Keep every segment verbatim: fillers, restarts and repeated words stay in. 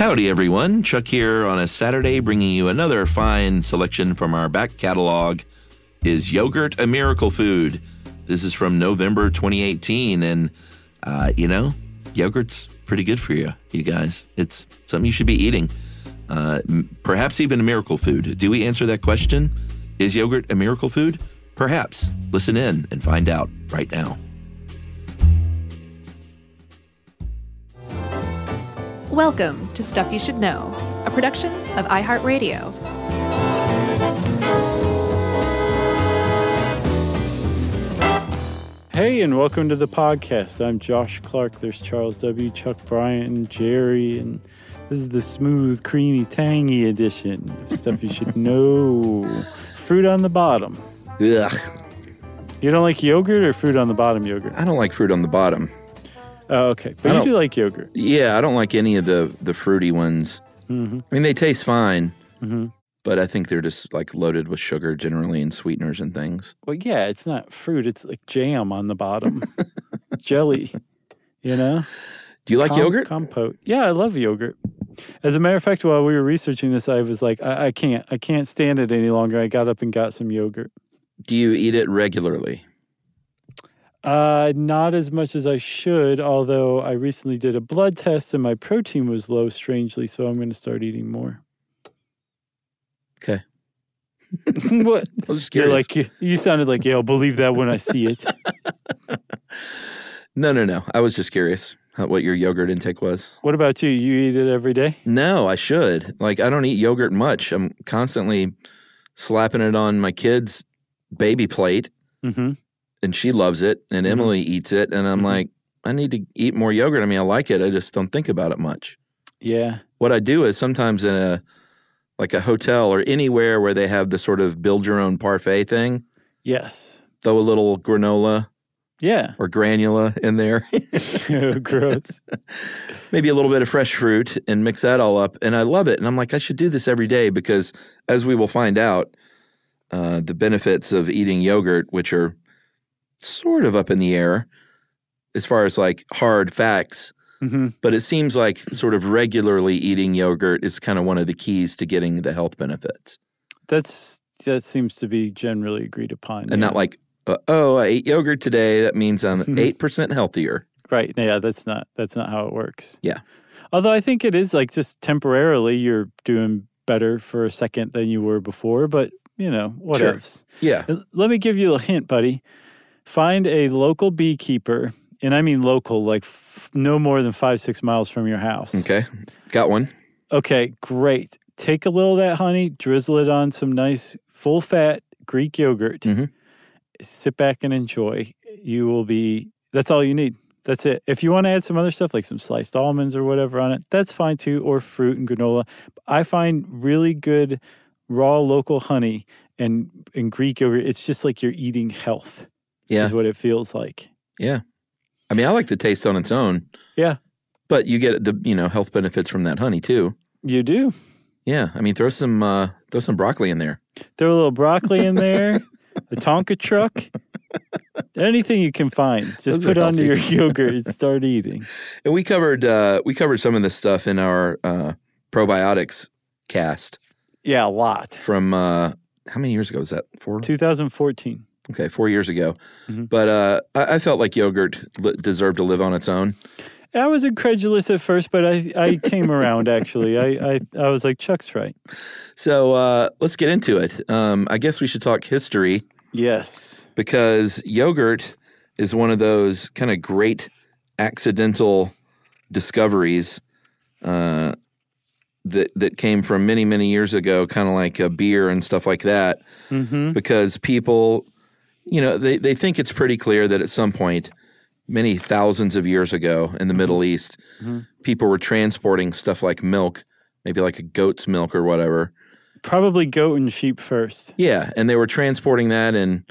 Howdy, everyone. Chuck here on a Saturday, bringing you another fine selection from our back catalog. Is yogurt a miracle food? This is from November twenty eighteen, and, uh, you know, yogurt's pretty good for you, you guys. It's something you should be eating. Uh, perhaps even a miracle food. Do we answer that question? Is yogurt a miracle food? Perhaps. Listen in and find out right now. Welcome to Stuff You Should Know, a production of iHeartRadio. Hey, and welcome to the podcast. I'm Josh Clark. There's Charles W., Chuck Bryant, and Jerry, and this is the smooth, creamy, tangy edition of Stuff You Should Know. Fruit on the bottom. Ugh. You don't like yogurt or fruit on the bottom yogurt? I don't like fruit on the bottom. Oh, okay. But you do like yogurt. Yeah, I don't like any of the, the fruity ones. Mm-hmm. I mean, they taste fine, mm-hmm. but I think they're just like loaded with sugar generally and sweeteners and things. Well, yeah, it's not fruit. It's like jam on the bottom. Jelly, you know? Do you like Com- yogurt? Compote. Yeah, I love yogurt. As a matter of fact, while we were researching this, I was like, I, I can't. I can't stand it any longer. I got up and got some yogurt. Do you eat it regularly? Uh, not as much as I should, although I recently did a blood test and my protein was low, strangely, so I'm going to start eating more. Okay. What? I'm just curious. You're like, you sounded like, yeah, I'll believe that when I see it. No, no, no. I was just curious what your yogurt intake was. What about you? You eat it every day? No, I should. Like, I don't eat yogurt much. I'm constantly slapping it on my kid's baby plate. Mm-hmm. And she loves it, and mm-hmm. Emily eats it, and I'm mm-hmm. like, I need to eat more yogurt. I mean, I like it. I just don't think about it much. Yeah. What I do is sometimes in a, like a hotel or anywhere where they have the sort of build-your-own parfait thing. Yes. Throw a little granola. Yeah. Or granula in there. Oh, gross. Maybe a little bit of fresh fruit and mix that all up, and I love it. And I'm like, I should do this every day because, as we will find out, uh, the benefits of eating yogurt, which are sort of up in the air as far as like hard facts, mm-hmm. but it seems like sort of regularly eating yogurt is kind of one of the keys to getting the health benefits. That's that seems to be generally agreed upon. And yeah. Not like, uh, oh, I ate yogurt today. That means I'm eight percent healthier. Right. Yeah, that's not that's not how it works. Yeah. Although I think it is like just temporarily you're doing better for a second than you were before, but you know, whatever. Sure. Yeah. Let me give you a hint, buddy. Find a local beekeeper, and I mean local, like f- no more than five, six miles from your house. Okay. Got one. Okay, great. Take a little of that honey, drizzle it on some nice full-fat Greek yogurt. Mm-hmm. Sit back and enjoy. You will be – that's all you need. That's it. If you want to add some other stuff, like some sliced almonds or whatever on it, that's fine too, or fruit and granola. I find really good raw local honey and, and Greek yogurt. It's just like you're eating health. Yeah. Is what it feels like. Yeah. I mean, I like the taste on its own. Yeah. But you get the, you know, health benefits from that honey too. You do. Yeah. I mean, throw some uh, throw some broccoli in there. Throw a little broccoli in there, a Tonka truck, anything you can find. Just Those put it onto your yogurt and start eating. And we covered uh, we covered some of this stuff in our uh, probiotics cast. Yeah, a lot. From uh, how many years ago was that? Four? two thousand fourteen. Okay, four years ago. Mm-hmm. But uh, I, I felt like yogurt li- deserved to live on its own. I was incredulous at first, but I, I came around, actually. I, I, I was like, Chuck's right. So uh, let's get into it. Um, I guess we should talk history. Yes. Because yogurt is one of those kind of great accidental discoveries uh, that that came from many, many years ago, kind of like a beer and stuff like that, mm-hmm. because people... You know, they, they think it's pretty clear that at some point, many thousands of years ago in the Middle East, mm-hmm. people were transporting stuff like milk, maybe like a goat's milk or whatever. Probably goat and sheep first. Yeah, and they were transporting that in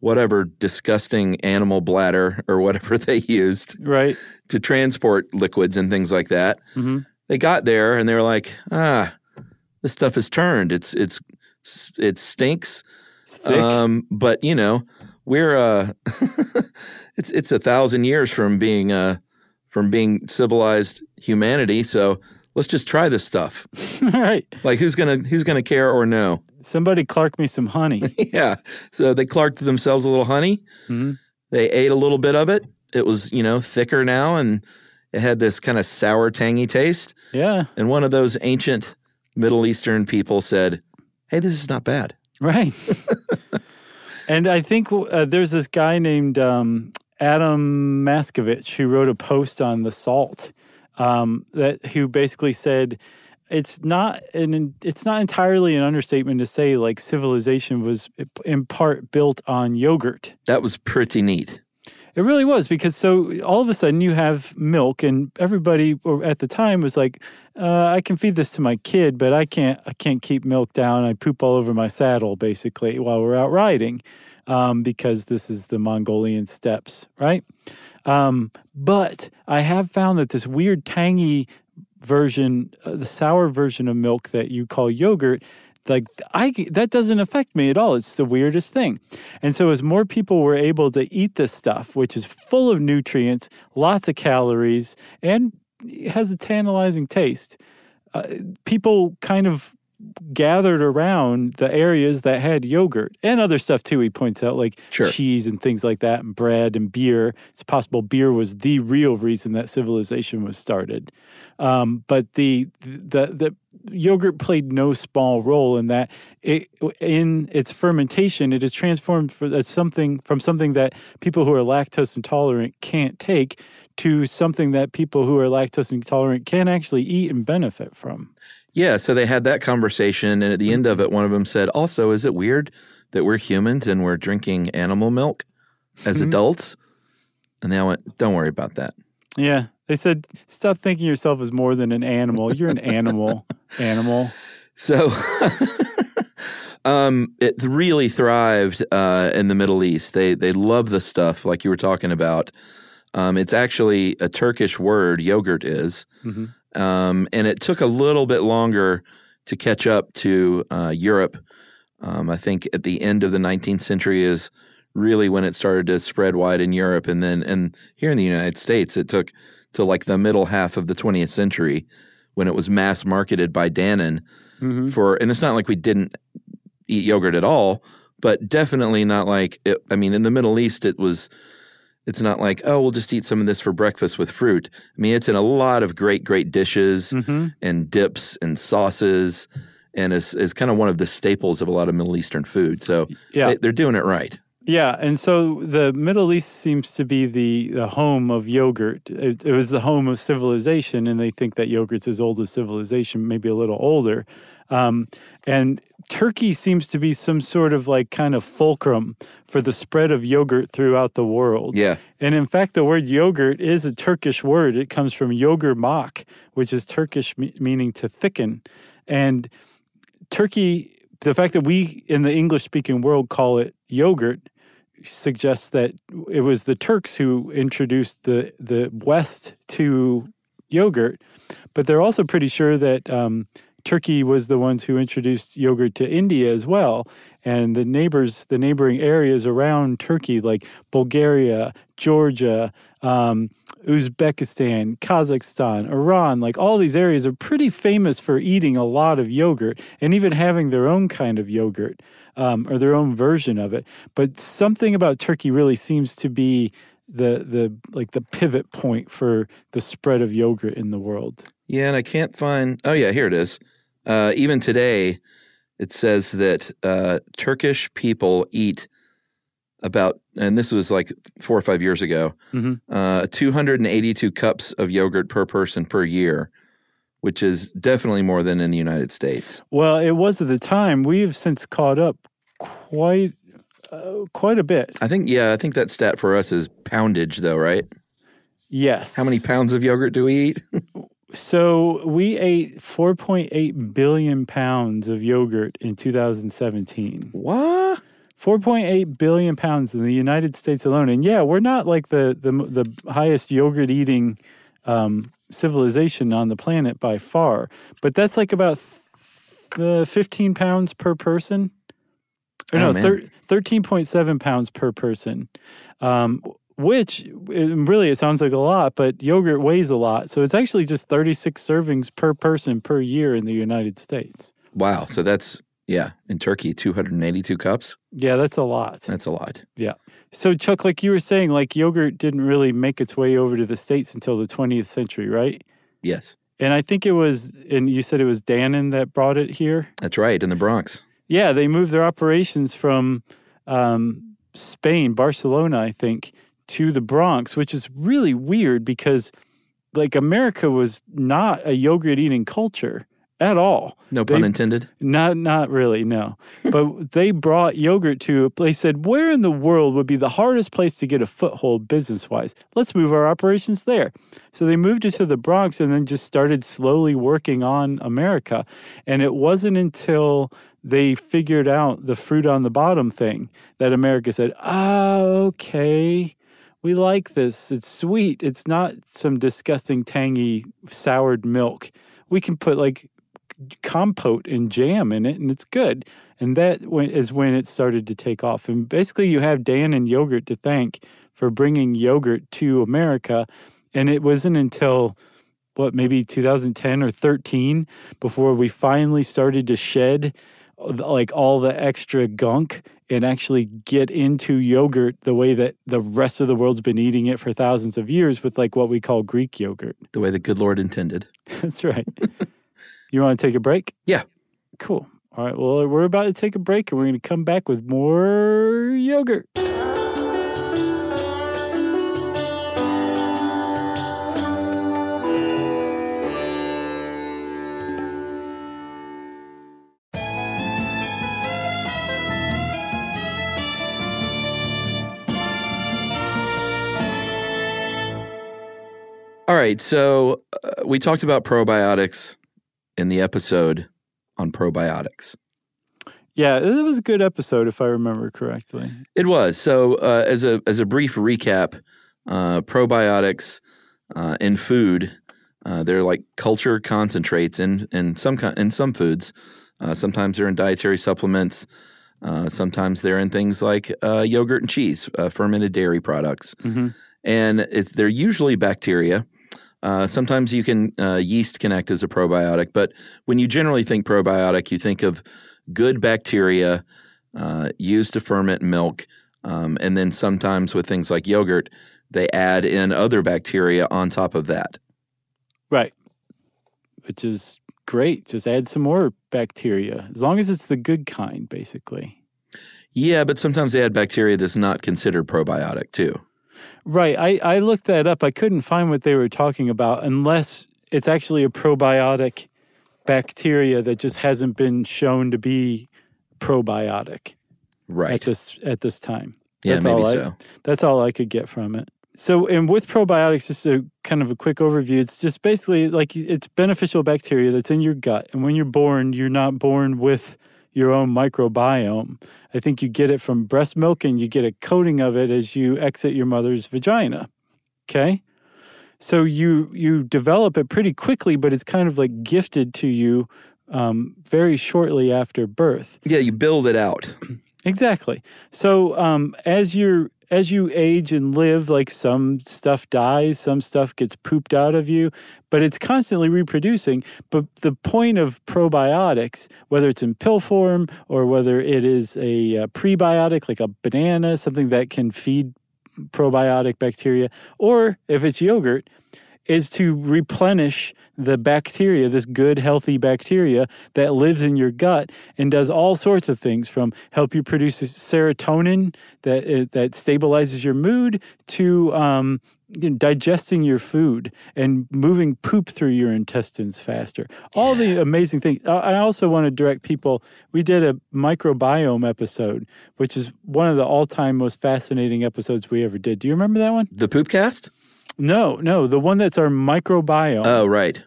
whatever disgusting animal bladder or whatever they used right. to transport liquids and things like that. Mm-hmm. They got there and they were like, ah, this stuff is turned. It's it's it stinks. Thick. Um, but you know, we're uh, it's it's a thousand years from being uh, from being civilized humanity. So let's just try this stuff. Right. Like, who's gonna who's gonna care or know? Somebody clark me some honey. Yeah. So they clarked themselves a little honey. Mm-hmm. They ate a little bit of it. It was, you know, thicker now, and it had this kind of sour, tangy taste. Yeah. And one of those ancient Middle Eastern people said, hey, this is not bad. Right. And I think uh, there's this guy named um, Adam Maskovich who wrote a post on the salt um, that who basically said it's not an it's not entirely an understatement to say like civilization was in part built on yogurt. That was pretty neat. It really was, because so all of a sudden you have milk, and everybody at the time was like, uh, I can feed this to my kid, but I can't I can't keep milk down. I poop all over my saddle, basically, while we're out riding, um, because this is the Mongolian steppes, right? Um, but I have found that this weird tangy version, uh, the sour version of milk that you call yogurt, like, I, that doesn't affect me at all. It's the weirdest thing. And so as more people were able to eat this stuff, which is full of nutrients, lots of calories, and has a tantalizing taste, uh, people kind of gathered around the areas that had yogurt and other stuff, too, he points out, like sure. cheese and things like that, and bread and beer. It's possible beer was the real reason that civilization was started. Um, but the, the, the yogurt played no small role in that. It, in its fermentation, it is transformed for, as something, from something that people who are lactose intolerant can't take to something that people who are lactose intolerant can actually eat and benefit from. Yeah, so they had that conversation, and at the end of it, one of them said, also, is it weird that we're humans and we're drinking animal milk as mm-hmm. adults? And they went, don't worry about that. Yeah, they said, stop thinking yourself as more than an animal. You're an animal, animal. So um, it really thrived uh, in the Middle East. They, they love the stuff like you were talking about. Um, it's actually a Turkish word, yogurt is. Mm-hmm. Um, and it took a little bit longer to catch up to uh, Europe. Um, I think at the end of the nineteenth century is really when it started to spread wide in Europe. And then and here in the United States, it took to like the middle half of the twentieth century when it was mass marketed by Dannon. Mm-hmm. for. And it's not like we didn't eat yogurt at all, but definitely not like it, I mean, in the Middle East, it was – it's not like, oh, we'll just eat some of this for breakfast with fruit. I mean, it's in a lot of great, great dishes mm-hmm. and dips and sauces, and is, is kind of one of the staples of a lot of Middle Eastern food. So yeah. they, they're doing it right. Yeah, and so the Middle East seems to be the, the home of yogurt. It, it was the home of civilization, and they think that yogurt's as old as civilization, maybe a little older. Um, and Turkey seems to be some sort of like kind of fulcrum for the spread of yogurt throughout the world. Yeah. And in fact, the word yogurt is a Turkish word. It comes from yogurmak, which is Turkish me meaning to thicken. And Turkey, the fact that we in the English-speaking world call it yogurt suggests that it was the Turks who introduced the, the West to yogurt. But they're also pretty sure that um, Turkey was the ones who introduced yogurt to India as well, and the neighbors, the neighboring areas around Turkey, like Bulgaria, Georgia, um, Uzbekistan, Kazakhstan, Iran, like all these areas are pretty famous for eating a lot of yogurt and even having their own kind of yogurt um, or their own version of it. But something about Turkey really seems to be the the like the pivot point for the spread of yogurt in the world. Yeah, and I can't find. Oh yeah, here it is. Uh, even today, it says that uh, Turkish people eat about, and this was like four or five years ago, mm-hmm. uh, two hundred eighty-two cups of yogurt per person per year, which is definitely more than in the United States. Well, it was at the time. We have since caught up quite uh, quite a bit. I think, yeah, I think that stat for us is poundage though, right? Yes. How many pounds of yogurt do we eat? So we ate four point eight billion pounds of yogurt in two thousand seventeen. What? four point eight billion pounds in the United States alone. And yeah, we're not like the the, the highest yogurt-eating um, civilization on the planet by far. But that's like about the fifteen pounds per person. Or oh, no, thirteen point seven pounds per person. Um, which it, really it sounds like a lot, but yogurt weighs a lot. So it's actually just thirty-six servings per person per year in the United States. Wow. So that's, yeah, in Turkey, two hundred eighty-two cups. Yeah, that's a lot. That's a lot. Yeah. So, Chuck, like you were saying, like yogurt didn't really make its way over to the States until the twentieth century, right? Yes. And I think it was, and you said it was Dannon that brought it here? That's right, in the Bronx. Yeah, they moved their operations from um, Spain, Barcelona, I think, to the Bronx, which is really weird because, like, America was not a yogurt-eating culture at all. No pun they, intended? Not not really, no. But they brought yogurt to a place, said, where in the world would be the hardest place to get a foothold business-wise? Let's move our operations there. So they moved it to the Bronx and then just started slowly working on America. And it wasn't until they figured out the fruit on the bottom thing that America said, ah, okay, we like this. It's sweet. It's not some disgusting, tangy, soured milk. We can put, like, compote and jam in it, and it's good. And that is when it started to take off. And basically you have Dannon yogurt to thank for bringing yogurt to America. And it wasn't until, what, maybe two thousand ten or thirteen before we finally started to shed, like, all the extra gunk and actually get into yogurt the way that the rest of the world's been eating it for thousands of years with, like, what we call Greek yogurt. The way the good Lord intended. That's right. You want to take a break? Yeah. Cool. All right. Well, we're about to take a break, and we're going to come back with more yogurt. All right, so uh, we talked about probiotics in the episode on probiotics. Yeah, it was a good episode, if I remember correctly. It was. So uh, as a as a brief recap, uh, probiotics uh, in food, uh, they're like culture concentrates in in some in some foods. Uh, sometimes they're in dietary supplements. Uh, sometimes they're in things like uh, yogurt and cheese, uh, fermented dairy products, mm-hmm. and it's they're usually bacteria. Uh, sometimes you can uh, yeast can act as a probiotic, but when you generally think probiotic, you think of good bacteria uh, used to ferment milk, um, and then sometimes with things like yogurt, they add in other bacteria on top of that. Right, which is great. Just add some more bacteria, as long as it's the good kind, basically. Yeah, but sometimes they add bacteria that's not considered probiotic, too. Right. I, I looked that up. I couldn't find what they were talking about unless it's actually a probiotic bacteria that just hasn't been shown to be probiotic right. at this at this time. Yeah, that's maybe all I, so. That's all I could get from it. So, and with probiotics, just a kind of a quick overview, it's just basically like it's beneficial bacteria that's in your gut. And when you're born, you're not born with your own microbiome. I think you get it from breast milk and you get a coating of it as you exit your mother's vagina, okay? So you you develop it pretty quickly, but it's kind of like gifted to you um, very shortly after birth. Yeah, you build it out. Exactly. So um, as you're As you age and live, like some stuff dies, some stuff gets pooped out of you, but it's constantly reproducing. But the point of probiotics, whether it's in pill form or whether it is a uh, prebiotic, like a banana, something that can feed probiotic bacteria, or if it's yogurt, is to replenish the bacteria, this good, healthy bacteria that lives in your gut and does all sorts of things, from help you produce serotonin that that stabilizes your mood to um, you know, digesting your food and moving poop through your intestines faster. All yeah. the amazing things. I also want to direct people, we did a microbiome episode, which is one of the all-time most fascinating episodes we ever did. Do you remember that one? The Poopcast? No, no, the one that's our microbiome. Oh, right.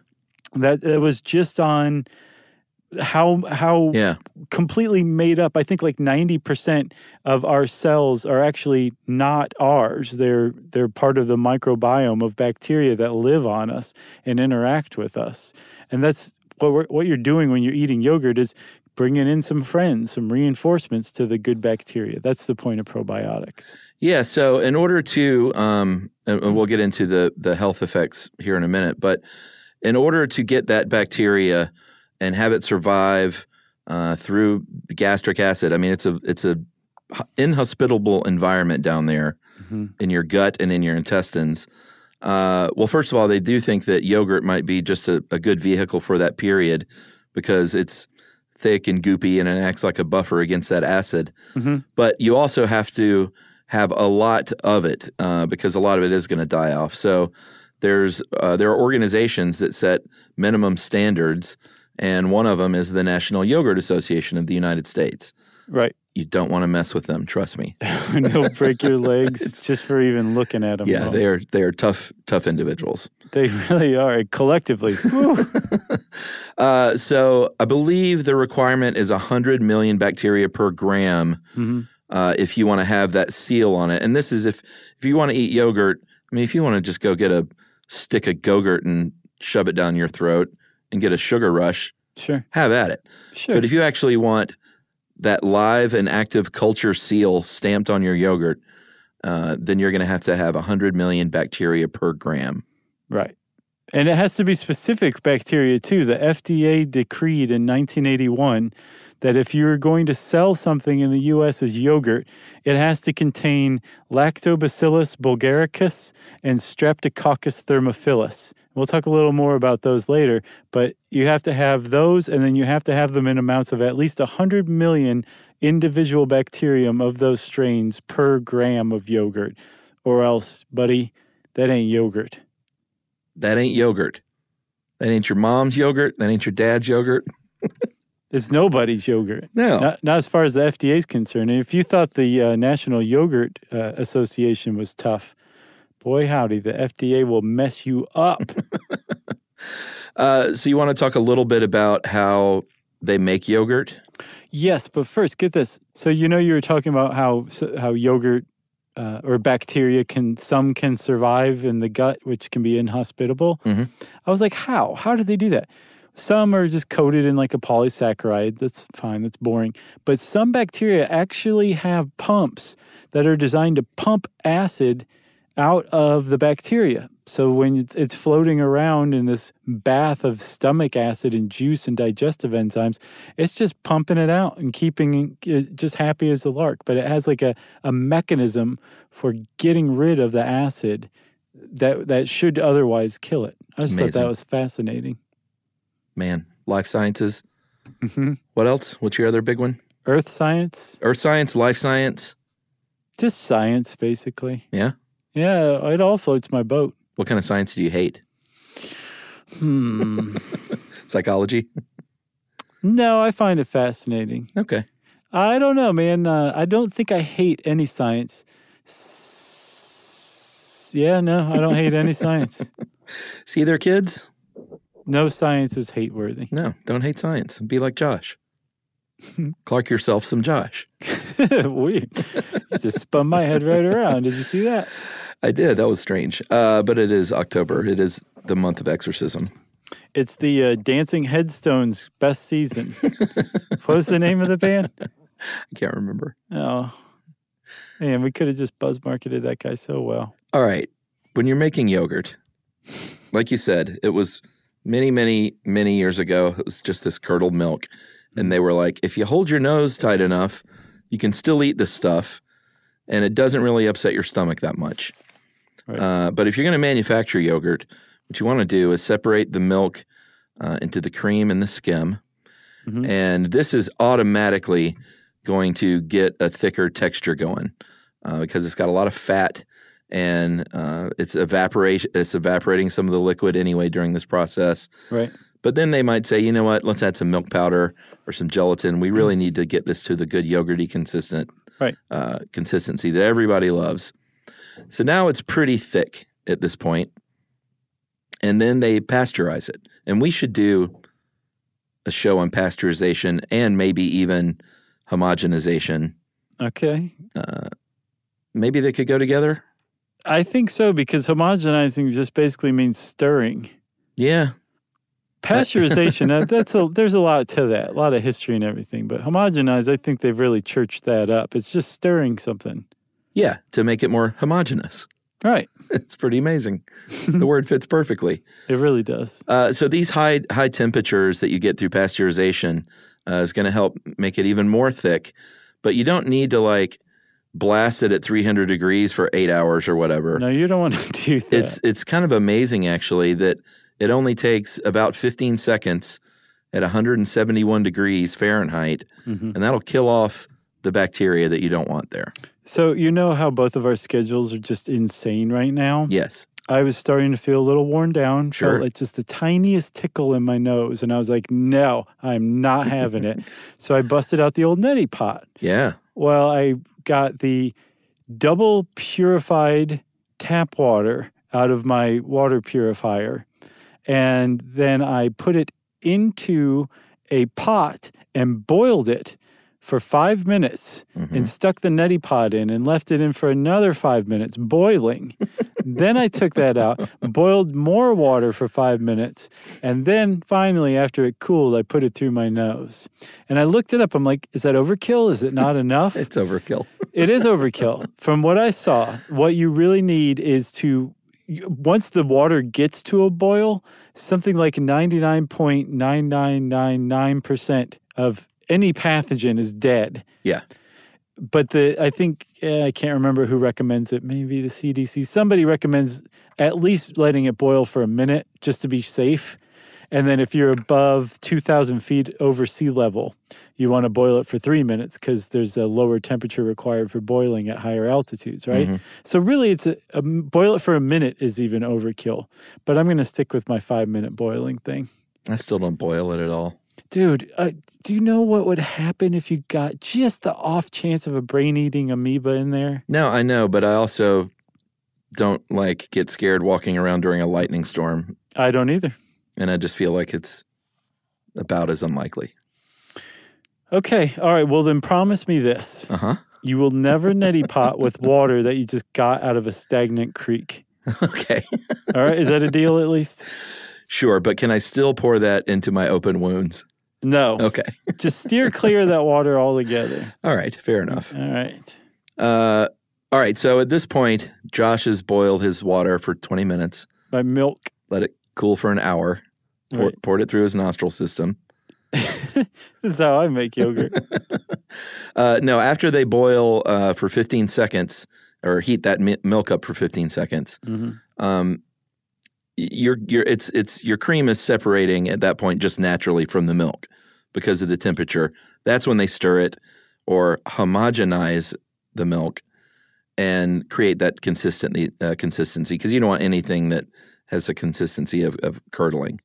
That it was just on how how yeah. completely made up. I think like ninety percent of our cells are actually not ours. They're they're part of the microbiome of bacteria that live on us and interact with us. And that's what we're, what you're doing when you're eating yogurt is bringing in some friends, some reinforcements to the good bacteria. That's the point of probiotics. Yeah, so in order to, um, and we'll get into the, the health effects here in a minute, but in order to get that bacteria and have it survive uh, through gastric acid, I mean, it's a it's a inhospitable environment down there mm-hmm. in your gut and in your intestines. Uh, well, first of all, they do think that yogurt might be just a, a good vehicle for that period because it's thick and goopy and it acts like a buffer against that acid. Mm-hmm. But you also have to have a lot of it uh, because a lot of it is going to die off. So there's uh, there are organizations that set minimum standards, and one of them is the National Yogurt Association of the United States. Right. You don't want to mess with them, trust me. They'll break your legs just for even looking at them. Yeah, they are, they are tough, tough individuals. They really are, collectively. uh, so I believe the requirement is one hundred million bacteria per gram mm-hmm. uh, if you want to have that seal on it. And this is if, if you want to eat yogurt, I mean, if you want to just go get a stick of Go-Gurt and shove it down your throat and get a sugar rush, sure, have at it. Sure. But if you actually want that live and active culture seal stamped on your yogurt, uh, then you're going to have to have one hundred million bacteria per gram. Right. And it has to be specific bacteria, too. The F D A decreed in nineteen eighty-one that if you're going to sell something in the U S as yogurt, it has to contain Lactobacillus bulgaricus and Streptococcus thermophilus. We'll talk a little more about those later, but you have to have those, and then you have to have them in amounts of at least one hundred million individual bacterium of those strains per gram of yogurt, or else, buddy, that ain't yogurt. That ain't yogurt. That ain't your mom's yogurt. That ain't your dad's yogurt. It's nobody's yogurt. No. Not, not as far as the F D A is concerned. And if you thought the uh, National Yogurt uh, Association was tough, boy howdy, the F D A will mess you up. uh, so you want to talk a little bit about how they make yogurt? Yes, but first, get this. So you know you were talking about how, how yogurt uh, or bacteria can, some can survive in the gut, which can be inhospitable. Mm-hmm. I was like, how? How did they do that? Some are just coated in like a polysaccharide. That's fine. That's boring. But some bacteria actually have pumps that are designed to pump acid out of the bacteria. So when it's floating around in this bath of stomach acid and juice and digestive enzymes, it's just pumping it out and keeping it just happy as a lark. But it has like a, a mechanism for getting rid of the acid that, that should otherwise kill it. I just Amazing. Thought that was fascinating. Man, life sciences. Mm-hmm. What else? What's your other big one? Earth science. Earth science, life science. Just science, basically. Yeah? Yeah, it all floats my boat. What kind of science do you hate? Hmm. Psychology? No, I find it fascinating. Okay. I don't know, man. Uh, I don't think I hate any science. S yeah, no, I don't hate any science. See their kids? No science is hate-worthy. No, don't hate science. Be like Josh. Clark yourself some Josh. Weird. You just spun my head right around. Did you see that? I did. That was strange. Uh, but it is October. It is the month of exorcism. It's the uh, Dancing Headstones best season. What was the name of the band? I can't remember. Oh. Man, we could have just buzz-marketed that guy so well. All right. When you're making yogurt, like you said, it was many, many, many years ago, it was just this curdled milk. And they were like, if you hold your nose tight enough, you can still eat this stuff, and it doesn't really upset your stomach that much. Right. Uh, but if you're going to manufacture yogurt, what you want to do is separate the milk uh, into the cream and the skim. Mm-hmm. And this is automatically going to get a thicker texture going uh, because it's got a lot of fat. And uh, it's evaporation. It's evaporating some of the liquid anyway during this process. Right. But then they might say, you know what? Let's add some milk powder or some gelatin. We really need to get this to the good yogurty consistent right uh, consistency that everybody loves. So now it's pretty thick at this point. And then they pasteurize it. And we should do a show on pasteurization and maybe even homogenization. Okay. Uh, maybe they could go together. I think so, because homogenizing just basically means stirring. Yeah. Pasteurization, that, that's a, there's a lot to that, a lot of history and everything. But homogenized, I think they've really churched that up. It's just stirring something. Yeah, to make it more homogenous. Right. It's pretty amazing. The word fits perfectly. It really does. Uh, so these high high temperatures that you get through pasteurization uh, is going to help make it even more thick. But you don't need to, like, blast it at three hundred degrees for eight hours or whatever. No, you don't want to do that. It's, it's kind of amazing, actually, that it only takes about fifteen seconds at one hundred seventy-one degrees Fahrenheit, mm-hmm. and that'll kill off the bacteria that you don't want there. So you know how both of our schedules are just insane right now? Yes. I was starting to feel a little worn down. Sure. Felt like just the tiniest tickle in my nose. And I was like, no, I'm not having it. So I busted out the old neti pot. Yeah. Well, I got the double purified tap water out of my water purifier. And then I put it into a pot and boiled it for five minutes mm-hmm. and stuck the neti pot in and left it in for another five minutes, boiling. Then I took that out, boiled more water for five minutes, and then finally, after it cooled, I put it through my nose. And I looked it up. I'm like, is that overkill? Is it not enough? It's overkill. It is overkill. From what I saw, what you really need is to, once the water gets to a boil, something like ninety-nine point nine nine nine nine percent of any pathogen is dead. Yeah. But the I think, eh, I can't remember who recommends it, maybe the C D C. Somebody recommends at least letting it boil for a minute just to be safe. And then if you're above two thousand feet over sea level, you want to boil it for three minutes because there's a lower temperature required for boiling at higher altitudes, right? Mm-hmm. So really, it's a, a boil it for a minute is even overkill. But I'm going to stick with my five-minute boiling thing. I still don't boil it at all. Dude, uh, do you know what would happen if you got just the off chance of a brain-eating amoeba in there? No, I know, but I also don't, like, get scared walking around during a lightning storm. I don't either. And I just feel like it's about as unlikely. Okay, all right, well then promise me this. Uh-huh. You will never neti pot with water that you just got out of a stagnant creek. Okay. All right, is that a deal at least? Sure, but can I still pour that into my open wounds? No. Okay. Just steer clear of that water altogether. All right. Fair enough. All right. Uh, all right. So at this point, Josh has boiled his water for twenty minutes. By milk. Let it cool for an hour. Pour, right. Poured it through his nostril system. This is how I make yogurt. uh, no, after they boil uh, for fifteen seconds, or heat that mi milk up for fifteen seconds, mm-hmm. um, Your your it's it's your cream is separating at that point just naturally from the milk because of the temperature. That's when they stir it or homogenize the milk and create that consistent uh, consistency because you don't want anything that has a consistency of, of curdling.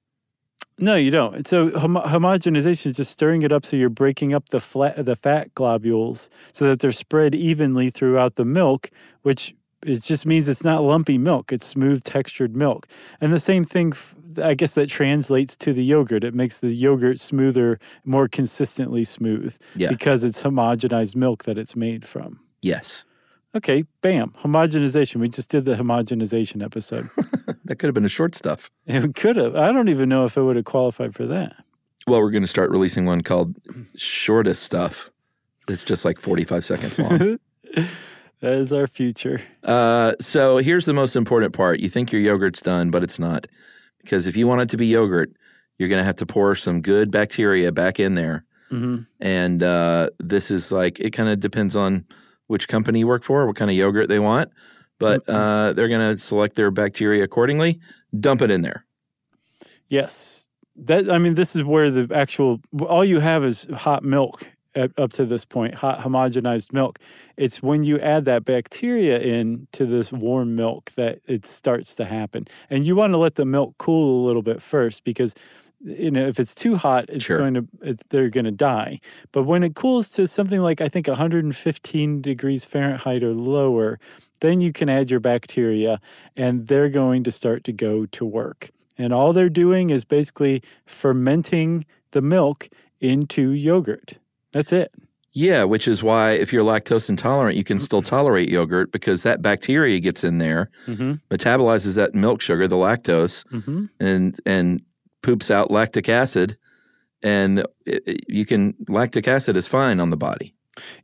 No, you don't. So hom homogenization is just stirring it up so you're breaking up the flat the fat globules so that they're spread evenly throughout the milk, which. It just means it's not lumpy milk. It's smooth, textured milk. And the same thing, I guess that translates to the yogurt. It makes the yogurt smoother, more consistently smooth yeah. because it's homogenized milk that it's made from. Yes. Okay, bam, homogenization. We just did the homogenization episode. That could have been a short stuff. It could have. I don't even know if it would have qualified for that. Well, we're going to start releasing one called Shortest Stuff. It's just like forty-five seconds long. That is our future. Uh, so here's the most important part. You think your yogurt's done, but it's not. Because if you want it to be yogurt, you're going to have to pour some good bacteria back in there. Mm-hmm. And uh, this is like, it kind of depends on which company you work for, what kind of yogurt they want. But mm-hmm. uh, they're going to select their bacteria accordingly, dump it in there. Yes. That I mean, this is where the actual, all you have is hot milk. Up to this point, hot homogenized milk. It's when you add that bacteria in to this warm milk that it starts to happen. And you want to let the milk cool a little bit first because, you know, if it's too hot, it's sure. going to it's, they're going to die. But when it cools to something like I think one hundred fifteen degrees Fahrenheit or lower, then you can add your bacteria, and they're going to start to go to work. And all they're doing is basically fermenting the milk into yogurt. That's it. Yeah, which is why if you're lactose intolerant, you can still tolerate yogurt because that bacteria gets in there, mm-hmm. metabolizes that milk sugar, the lactose, mm-hmm. and and poops out lactic acid, and it, you can lactic acid is fine on the body.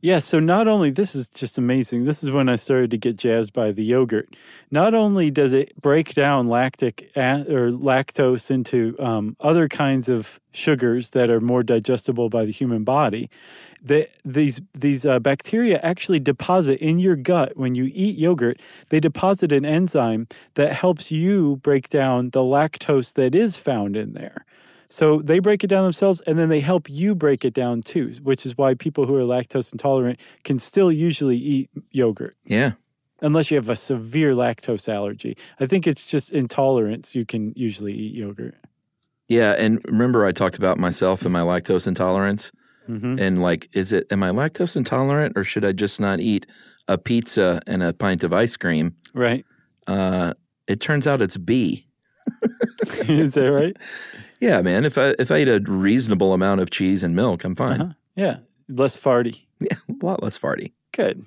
Yeah, so not only, this is just amazing, this is when I started to get jazzed by the yogurt. Not only does it break down lactic a, or lactose into um, other kinds of sugars that are more digestible by the human body, the, these, these uh, bacteria actually deposit in your gut, when you eat yogurt, they deposit an enzyme that helps you break down the lactose that is found in there. So they break it down themselves, and then they help you break it down too, which is why people who are lactose intolerant can still usually eat yogurt. Yeah. Unless you have a severe lactose allergy. I think it's just intolerance. You can usually eat yogurt. Yeah, and remember I talked about myself and my lactose intolerance? Mm-hmm. And like, is it, am I lactose intolerant, or should I just not eat a pizza and a pint of ice cream? Right. Uh, it turns out it's B. Is that right? Yeah, man. If I if I eat a reasonable amount of cheese and milk, I'm fine. Uh-huh. Yeah, less farty. Yeah, a lot less farty. Good.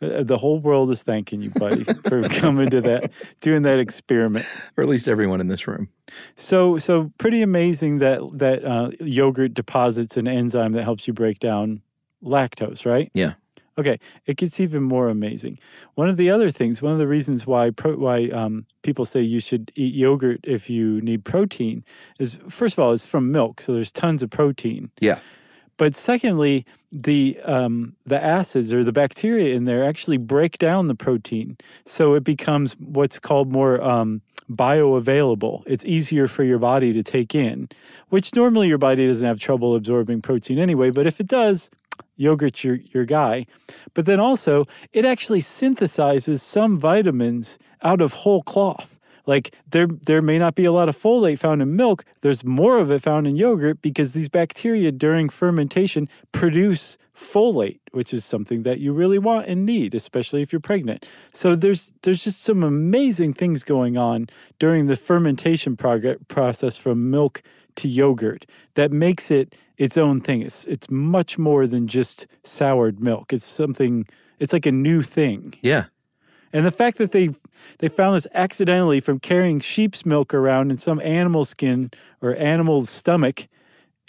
The whole world is thanking you, buddy, for coming to that, doing that experiment, or at least everyone in this room. So, so pretty amazing that that uh, yogurt deposits an enzyme that helps you break down lactose, right? Yeah. Okay, it gets even more amazing. One of the other things, one of the reasons why pro, why um, people say you should eat yogurt if you need protein is, first of all, it's from milk, so there's tons of protein. Yeah. But secondly, the um, the acids or the bacteria in there actually break down the protein, so it becomes what's called more um, bioavailable. It's easier for your body to take in, which normally your body doesn't have trouble absorbing protein anyway, but if it does, yogurt's your, your guy. But then also, it actually synthesizes some vitamins out of whole cloth. Like, there, there may not be a lot of folate found in milk. There's more of it found in yogurt because these bacteria during fermentation produce folate, which is something that you really want and need, especially if you're pregnant. So there's, there's just some amazing things going on during the fermentation prog- process from milk to yogurt that makes it its own thing. It's, it's much more than just soured milk. It's something, it's like a new thing. Yeah. And the fact that they they found this accidentally from carrying sheep's milk around in some animal skin or animal stomach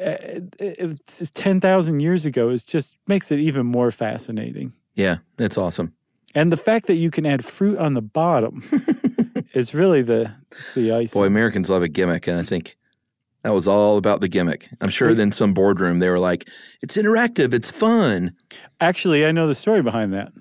uh, it's ten thousand years ago is just makes it even more fascinating. Yeah, that's awesome. And the fact that you can add fruit on the bottom is really the, it's the icing. Boy, Americans love a gimmick, and I think that was all about the gimmick. I'm sure in some boardroom they were like, it's interactive, it's fun. Actually, I know the story behind that.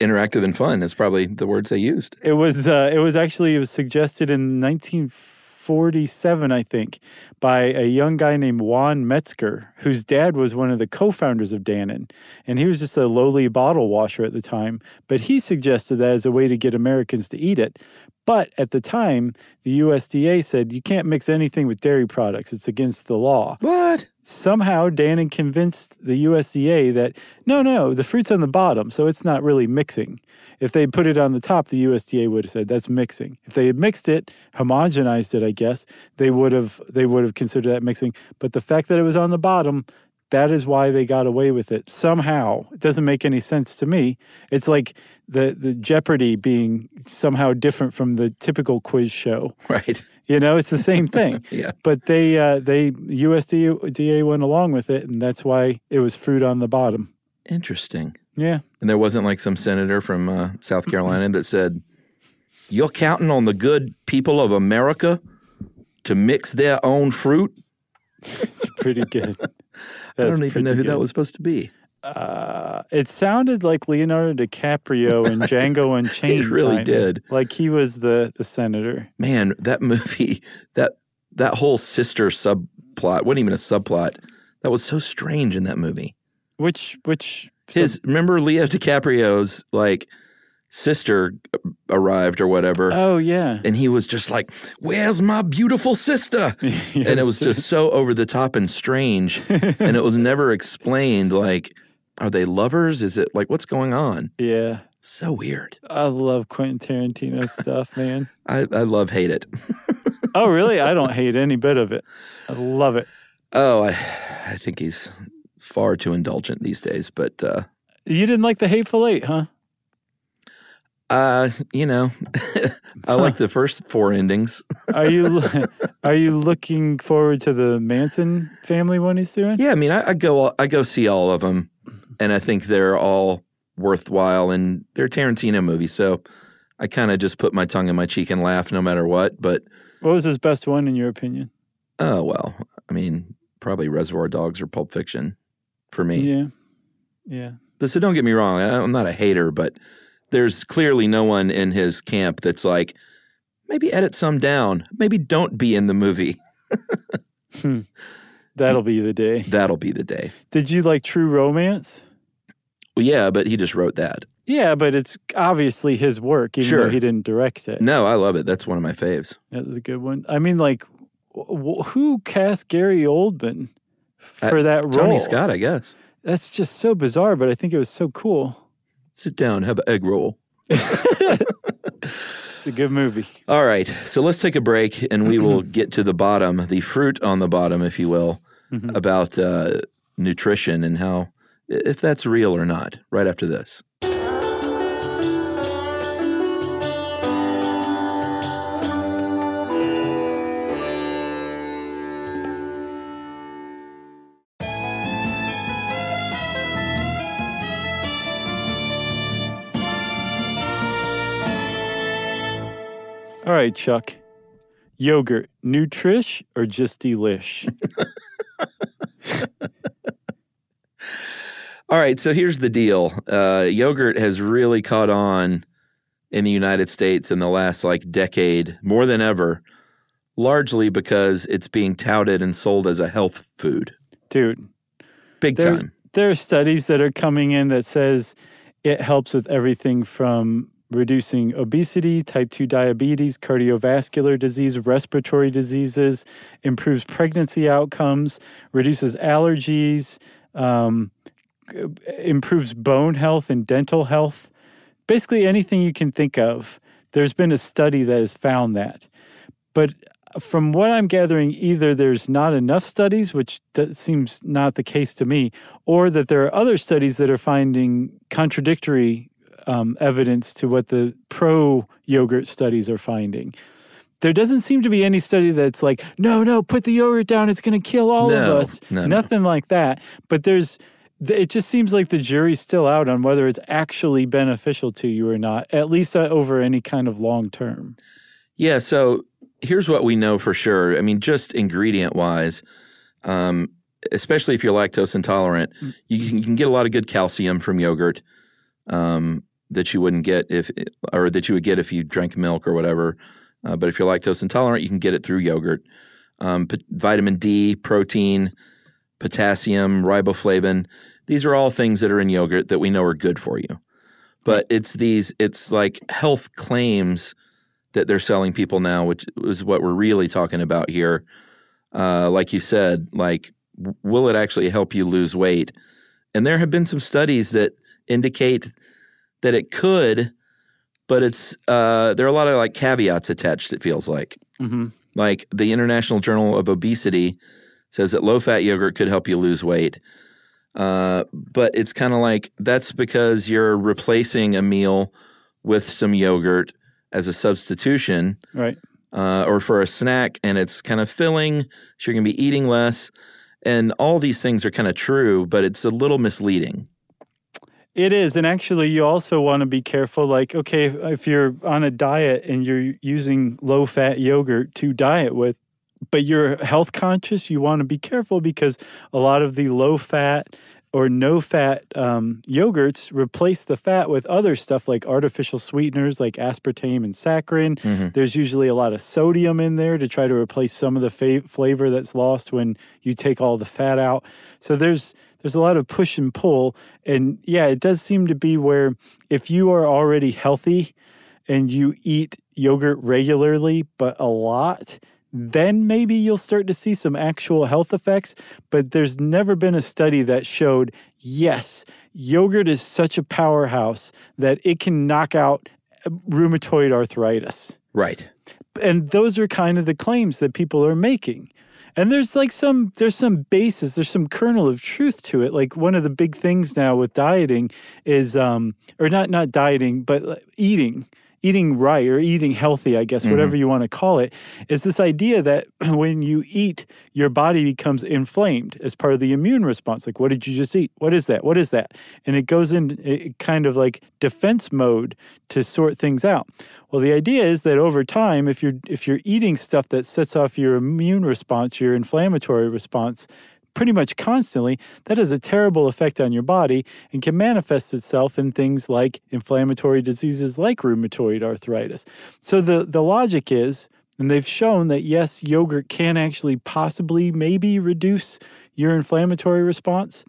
Interactive and fun is probably the words they used. It was uh, it was actually, it was suggested in nineteen forty-seven, I think, by a young guy named Juan Metzger, whose dad was one of the co-founders of Dannon. And he was just a lowly bottle washer at the time. But he suggested that as a way to get Americans to eat it. But at the time, the U S D A said, you can't mix anything with dairy products. It's against the law. What? Somehow, Dannon convinced the U S D A that, no, no, the fruit's on the bottom, so it's not really mixing. If they put it on the top, the U S D A would have said, that's mixing. If they had mixed it, homogenized it, I guess, they would have, they would have considered that mixing. But the fact that it was on the bottom, that is why they got away with it. Somehow, it doesn't make any sense to me. It's like the, the Jeopardy being somehow different from the typical quiz show. Right. You know, it's the same thing. Yeah. But they, uh, they U S D A went along with it, and that's why it was fruit on the bottom. Interesting. Yeah. And there wasn't like some senator from uh, South Carolina that said, you're counting on the good people of America to mix their own fruit? It's pretty good. That's I don't even know who good. that was supposed to be. Uh, it sounded like Leonardo DiCaprio and Django Unchained. It really kinda. did. Like he was the, the senator. Man, that movie, that that whole sister subplot, wasn't even a subplot. That was so strange in that movie. Which, which? His, remember Leo DiCaprio's, like, sister arrived or whatever. Oh, yeah. And he was just like, where's my beautiful sister? Yes. And it was just so over the top and strange. And it was never explained, like, are they lovers? Is it, like, what's going on? Yeah. So weird. I love Quentin Tarantino's stuff, man. I, I love hate it. Oh, really? I don't hate any bit of it. I love it. Oh, I, I think he's far too indulgent these days, but... Uh, you didn't like The Hateful Eight, huh? Uh, you know, I like the first four endings. Are you are you looking forward to the Manson family one he's doing? Yeah, I mean, I, I go I go see all of them, and I think they're all worthwhile, and they're Tarantino movies, so I kind of just put my tongue in my cheek and laugh no matter what. But what was his best one in your opinion? Oh well, I mean, probably Reservoir Dogs or Pulp Fiction for me. Yeah, yeah. But so don't get me wrong, I, I'm not a hater, but there's clearly no one in his camp that's like, maybe edit some down. Maybe don't be in the movie. hmm. That'll be the day. That'll be the day. Did you like True Romance? Well, yeah, but he just wrote that. Yeah, but it's obviously his work, even sure. though he didn't direct it. No, I love it. That's one of my faves. That was a good one. I mean, like, wh who cast Gary Oldman for uh, that role? Tony Scott, I guess. That's just so bizarre, but I think it was so cool. Sit down, have an egg roll. It's a good movie. All right, so let's take a break, and we will get to the bottom, the fruit on the bottom, if you will, mm-hmm. about uh, nutrition and how, if that's real or not, right after this. All right, Chuck. Yogurt, nutrish or just delish? All right, so here's the deal. Uh, yogurt has really caught on in the United States in the last, like, decade, more than ever, largely because it's being touted and sold as a health food. Dude. Big there, time. There are studies that are coming in that says it helps with everything from reducing obesity, type two diabetes, cardiovascular disease, respiratory diseases, improves pregnancy outcomes, reduces allergies, um, improves bone health and dental health. Basically anything you can think of. There's been a study that has found that. But from what I'm gathering, either there's not enough studies, which seems not the case to me, or that there are other studies that are finding contradictory Um, evidence to what the pro-yogurt studies are finding. There doesn't seem to be any study that's like, no, no, put the yogurt down, it's going to kill all no, of us. No, Nothing no. like that. But there's, it just seems like the jury's still out on whether it's actually beneficial to you or not, at least over any kind of long term. Yeah, so here's what we know for sure. I mean, just ingredient-wise, um, especially if you're lactose intolerant, mm. you, can, you can get a lot of good calcium from yogurt. Um, that you wouldn't get if, or that you would get if you drank milk or whatever. Uh, but if you're lactose intolerant, you can get it through yogurt. Um, vitamin D, protein, potassium, riboflavin. These are all things that are in yogurt that we know are good for you. But it's these, it's like health claims that they're selling people now, which is what we're really talking about here. Uh, like you said, like, will it actually help you lose weight? And there have been some studies that indicate that it could, but it's uh, there are a lot of like caveats attached, it feels like. Mm-hmm. Like the International Journal of Obesity says that low-fat yogurt could help you lose weight. Uh, but it's kind of like that's because you're replacing a meal with some yogurt as a substitution, right? Uh, or for a snack, and it's kind of filling, so you're going to be eating less. And all these things are kind of true, but it's a little misleading. It is, and actually you also want to be careful, like, okay, if you're on a diet and you're using low-fat yogurt to diet with, but you're health conscious, you want to be careful because a lot of the low-fat or no-fat um, yogurts replace the fat with other stuff like artificial sweeteners like aspartame and saccharin. Mm-hmm. There's usually a lot of sodium in there to try to replace some of the fa flavor that's lost when you take all the fat out. So there's there's a lot of push and pull. And, yeah, it does seem to be where if you are already healthy and you eat yogurt regularly but a lot, then maybe you'll start to see some actual health effects. But there's never been a study that showed, yes, yogurt is such a powerhouse that it can knock out rheumatoid arthritis. Right. And those are kind of the claims that people are making. And there's like some, there's some basis, there's some kernel of truth to it. Like one of the big things now with dieting is, um, or not, not dieting, but eating, eating right or eating healthy, I guess, mm-hmm. whatever you want to call it, is this idea that when you eat, your body becomes inflamed as part of the immune response. Like, what did you just eat? What is that? What is that? And it goes in it kind of like defense mode to sort things out. Well, the idea is that over time, if you're, if you're eating stuff that sets off your immune response, your inflammatory response, pretty much constantly, that has a terrible effect on your body and can manifest itself in things like inflammatory diseases like rheumatoid arthritis. So the, the logic is, and they've shown that yes, yogurt can actually possibly maybe reduce your inflammatory response.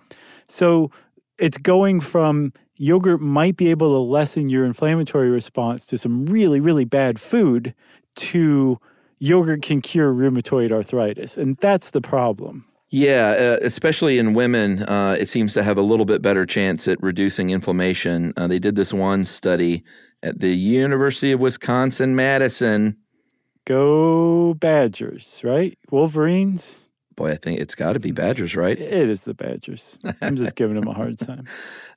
So it's going from yogurt might be able to lessen your inflammatory response to some really, really bad food to yogurt can cure rheumatoid arthritis. And that's the problem. Yeah, uh, especially in women, uh, it seems to have a little bit better chance at reducing inflammation. Uh, they did this one study at the University of Wisconsin-Madison. Go Badgers, right? Wolverines? Boy, I think it's got to be Badgers, right? It is the Badgers. I'm just giving them a hard time.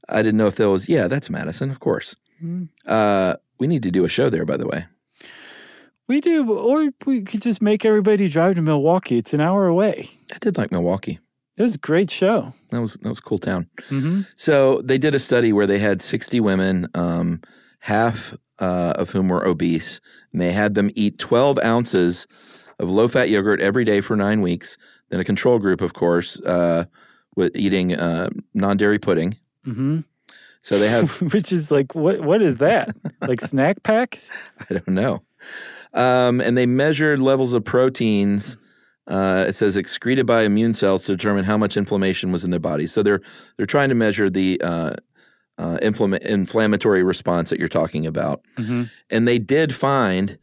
I didn't know if that was, yeah, that's Madison, of course. Mm. Uh, we need to do a show there, by the way. We do, or we could just make everybody drive to Milwaukee. It's an hour away. I did like Milwaukee. It was a great show. That was that was a cool town. Mm-hmm. So they did a study where they had sixty women, um, half uh, of whom were obese, and they had them eat twelve ounces of low-fat yogurt every day for nine weeks. Then a control group, of course, uh, with eating uh, non-dairy pudding. Mm-hmm. So they have, which is like what? What is that? Like snack packs? I don't know. Um, and they measured levels of proteins, uh, it says, excreted by immune cells to determine how much inflammation was in their body. So they're they're trying to measure the uh, uh, inflama- inflammatory response that you're talking about. Mm-hmm. And they did find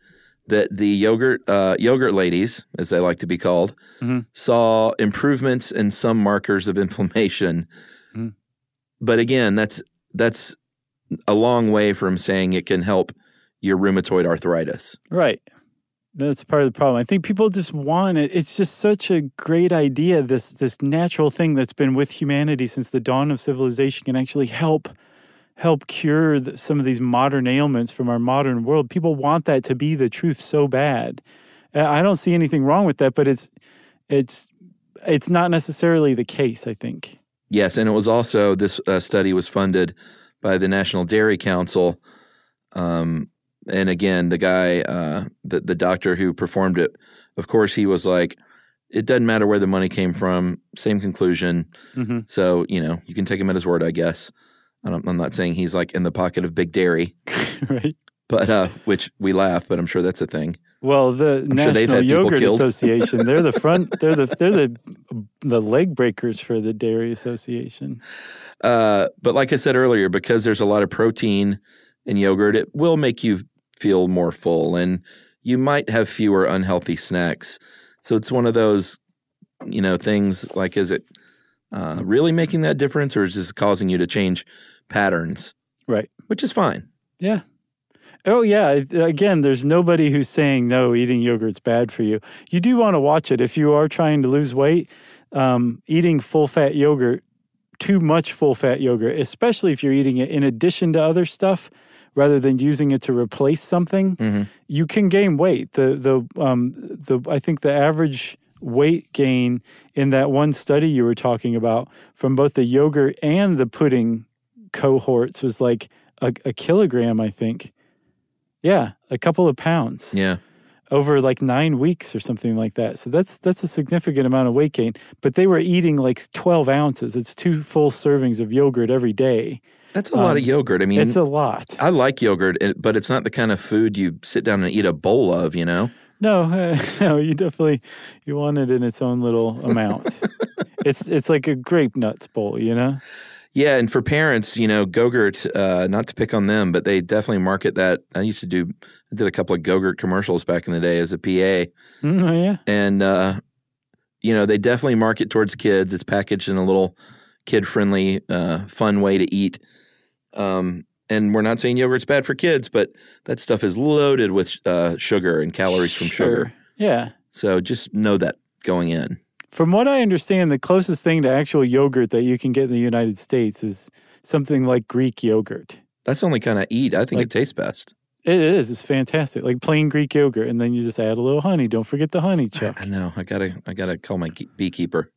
that the yogurt uh, yogurt ladies, as they like to be called, mm-hmm. saw improvements in some markers of inflammation. Mm-hmm. But again, that's that's a long way from saying it can help your rheumatoid arthritis. Right. That's part of the problem. I think people just want it. It's just such a great idea, this this natural thing that's been with humanity since the dawn of civilization can actually help help cure the, some of these modern ailments from our modern world. People want that to be the truth so bad. I don't see anything wrong with that, but it's it's it's not necessarily the case, I think. Yes, and it was also, this uh, study was funded by the National Dairy Council. Um And again, the guy, uh, the, the doctor who performed it, of course, he was like, it doesn't matter where the money came from. Same conclusion. Mm-hmm. So, you know, you can take him at his word, I guess. I don't, I'm not saying he's like in the pocket of big dairy. Right. But, uh, which we laugh, but I'm sure that's a thing. Well, the I'm National sure Yogurt Association, they're the front, they're the, they're the, the leg breakers for the Dairy Association. Uh, but like I said earlier, because there's a lot of protein in yogurt, it will make you feel more full, and you might have fewer unhealthy snacks. So it's one of those, you know, things like, is it uh, really making that difference, or is this causing you to change patterns? Right. Which is fine. Yeah. Oh, yeah. Again, there's nobody who's saying, no, eating yogurt's bad for you. You do want to watch it. If you are trying to lose weight, um, eating full-fat yogurt, too much full-fat yogurt, especially if you're eating it in addition to other stuff, rather than using it to replace something, mm-hmm. you can gain weight. The the um the I think the average weight gain in that one study you were talking about from both the yogurt and the pudding cohorts was like a, a kilogram, I think. Yeah, a couple of pounds. Yeah, over like nine weeks or something like that. So that's that's a significant amount of weight gain. But they were eating like twelve ounces. It's two full servings of yogurt every day. That's a um, lot of yogurt. I mean, it's a lot. I like yogurt, but it's not the kind of food you sit down and eat a bowl of, you know? No, uh, no, you definitely, you want it in its own little amount. it's it's like a grape nuts bowl, you know? Yeah, and for parents, you know, Go-Gurt, uh, not to pick on them, but they definitely market that. I used to do, I did a couple of Go-Gurt commercials back in the day as a P A. Mm, oh, yeah. And, uh, you know, they definitely market towards kids. It's packaged in a little kid-friendly, uh, fun way to eat. Um, and we're not saying yogurt's bad for kids, but that stuff is loaded with uh, sugar and calories from sure. sugar. Yeah. So just know that. going in. From what I understand, the closest thing to actual yogurt that you can get in the United States is something like Greek yogurt. That's the only kind I eat. I think like, it tastes best. It is. It's fantastic. Like plain Greek yogurt, and then you just add a little honey. Don't forget the honey, Chuck. I know. I gotta. I gotta call my beekeeper.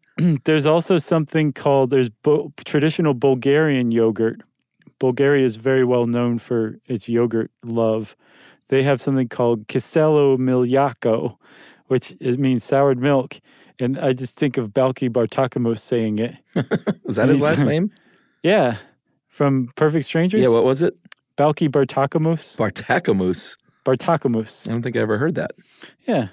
There's also something called there's bu- traditional Bulgarian yogurt. Bulgaria is very well known for its yogurt love. They have something called kiselo mlyako, which is, means soured milk. And I just think of Balki Bartokomous saying it. Is that his last name? Yeah, from Perfect Strangers. Yeah, what was it? Balki Bartokomous. Bartokomous. Bartokomous. I don't think I ever heard that. Yeah.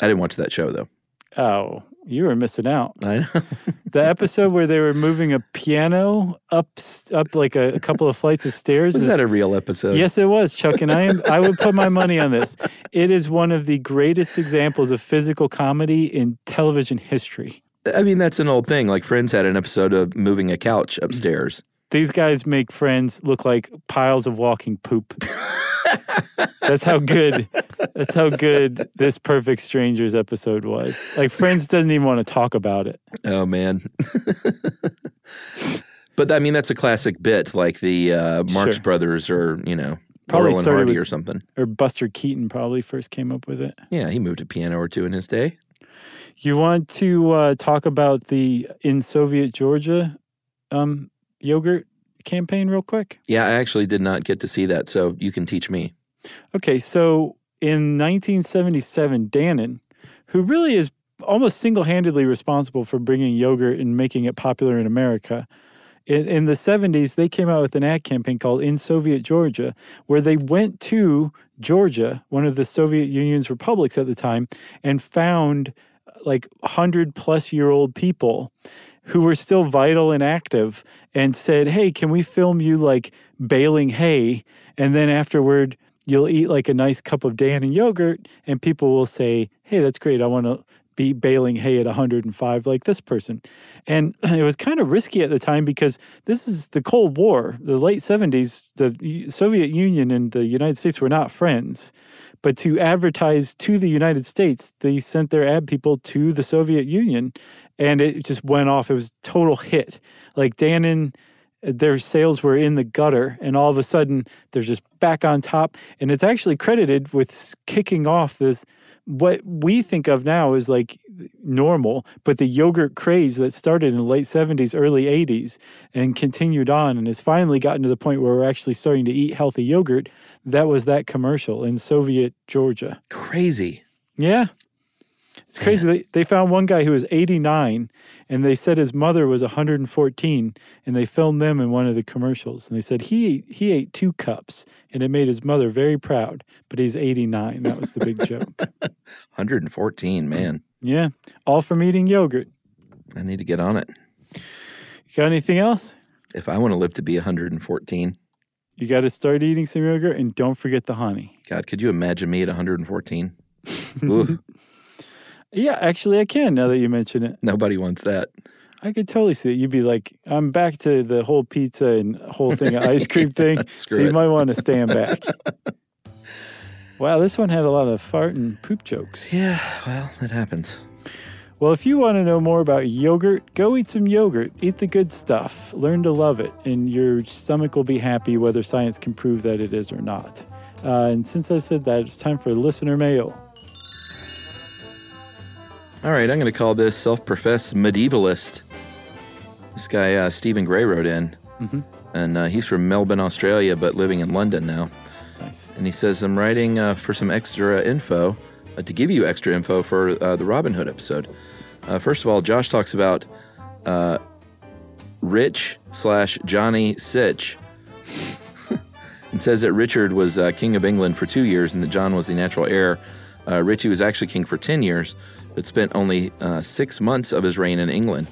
I didn't watch that show, though. Oh, you were missing out. I know. The episode where they were moving a piano up up like a, a couple of flights of stairs. Was is, that a real episode? Yes, it was, Chuck. And I am, I would put my money on this. It is one of the greatest examples of physical comedy in television history. I mean, that's an old thing. Like Friends had an episode of moving a couch upstairs. These guys make Friends look like piles of walking poop. That's how good that's how good this Perfect Strangers episode was. Like Friends doesn't even want to talk about it. Oh man. But I mean that's a classic bit, like the uh, Marx sure. Brothers or, you know, Laurel and Hardy with, or something. Or Buster Keaton probably first came up with it. Yeah, he moved a piano or two in his day. You want to uh, talk about the in Soviet Georgia um, yogurt campaign real quick? Yeah, I actually did not get to see that, so you can teach me. Okay, so in nineteen seventy-seven, Dannon, who really is almost single-handedly responsible for bringing yogurt and making it popular in America, in, in the seventies, they came out with an ad campaign called In Soviet Georgia, where they went to Georgia, one of the Soviet Union's republics at the time, and found like one hundred plus year old people who were still vital and active and said, hey, can we film you like baling hay? And then afterward, you'll eat like a nice cup of Dannon yogurt and people will say, hey, that's great. I want to be baling hay at one hundred five like this person. And it was kind of risky at the time because this is the Cold War, the late seventies, the Soviet Union and the United States were not friends. But to advertise to the United States, they sent their ad people to the Soviet Union and it just went off. It was a total hit. Like Dannon, their sales were in the gutter and all of a sudden they're just back on top. And it's actually credited with kicking off this what we think of now is like normal, but the yogurt craze that started in the late seventies, early eighties, and continued on and has finally gotten to the point where we're actually starting to eat healthy yogurt, that was that commercial in Soviet Georgia. Crazy. Yeah. It's crazy. They, they found one guy who was eighty-nine, and they said his mother was one hundred fourteen, and they filmed them in one of the commercials. And they said he he ate two cups, and it made his mother very proud, but he's eighty-nine. That was the big joke. one hundred fourteen, man. Yeah, all from eating yogurt. I need to get on it. You got anything else? If I want to live to be one hundred fourteen. You got to start eating some yogurt, and don't forget the honey. God, could you imagine me at one hundred fourteen? Ooh. Yeah, actually I can now that you mention it. Nobody wants that. I could totally see it. You'd be like, I'm back to the whole pizza and whole thing of ice cream thing. So you it. might want to stand back. Wow, this one had a lot of fart and poop jokes. Yeah, well, that happens. Well, if you want to know more about yogurt, go eat some yogurt. Eat the good stuff. Learn to love it. And your stomach will be happy whether science can prove that it is or not. Uh, and since I said that, it's time for listener mail. All right, I'm going to call this self-professed medievalist. This guy, uh, Stephen Gray, wrote in. Mm-hmm. And uh, he's from Melbourne, Australia, but living in London now. Nice. And he says, I'm writing uh, for some extra info, uh, to give you extra info for uh, the Robin Hood episode. Uh, first of all, Josh talks about uh, Rich slash Johnny Sitch. And says that Richard was uh, king of England for two years and that John was the natural heir. Uh, Richie was actually king for ten years, but spent only uh, six months of his reign in England.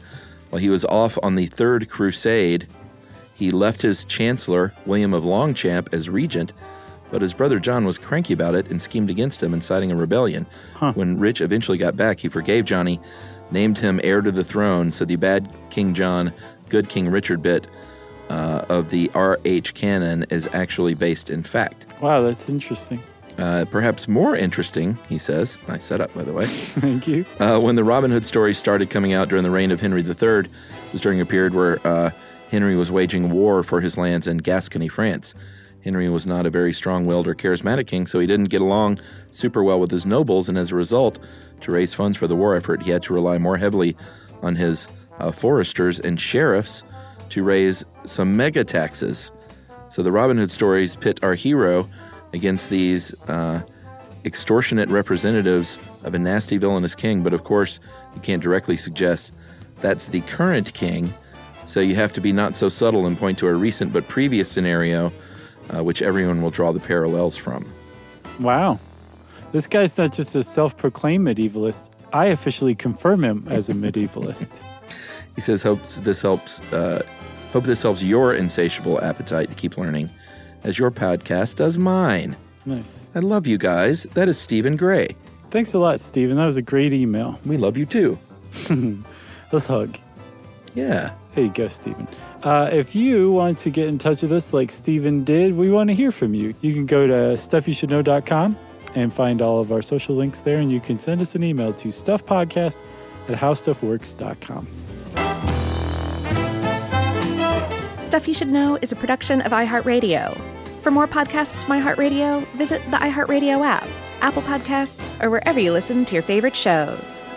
While he was off on the Third Crusade, he left his chancellor, William of Longchamp, as regent, but his brother John was cranky about it and schemed against him, inciting a rebellion. Huh. When Rich eventually got back, he forgave Johnny, named him heir to the throne, so the bad King John, good King Richard bit uh, of the R H canon is actually based in fact. Wow, that's interesting. Uh, perhaps more interesting, he says. Nice setup, by the way. Thank you. Uh, when the Robin Hood stories started coming out during the reign of Henry the Third, it was during a period where uh, Henry was waging war for his lands in Gascony, France. Henry was not a very strong-willed or charismatic king, so he didn't get along super well with his nobles, and as a result, to raise funds for the war effort, he had to rely more heavily on his uh, foresters and sheriffs to raise some mega taxes. So the Robin Hood stories pit our hero against these uh, extortionate representatives of a nasty, villainous king. But of course, you can't directly suggest that's the current king, so you have to be not so subtle and point to a recent but previous scenario, uh, which everyone will draw the parallels from. Wow. This guy's not just a self-proclaimed medievalist. I officially confirm him as a medievalist. He says, hopes this helps, uh, hope this helps your insatiable appetite to keep learning, as your podcast does mine. Nice. I love you guys. That is Stephen Gray. Thanks a lot, Stephen. That was a great email. We love you, too. Let's hug. Yeah. There you go, Stephen. Uh, if you want to get in touch with us like Stephen did, we want to hear from you. You can go to stuff you should know dot com and find all of our social links there, and you can send us an email to stuffpodcast at howstuffworks dot com. Stuff You Should Know is a production of iHeartRadio. For more podcasts from iHeartRadio, visit the iHeartRadio app, Apple Podcasts, or wherever you listen to your favorite shows.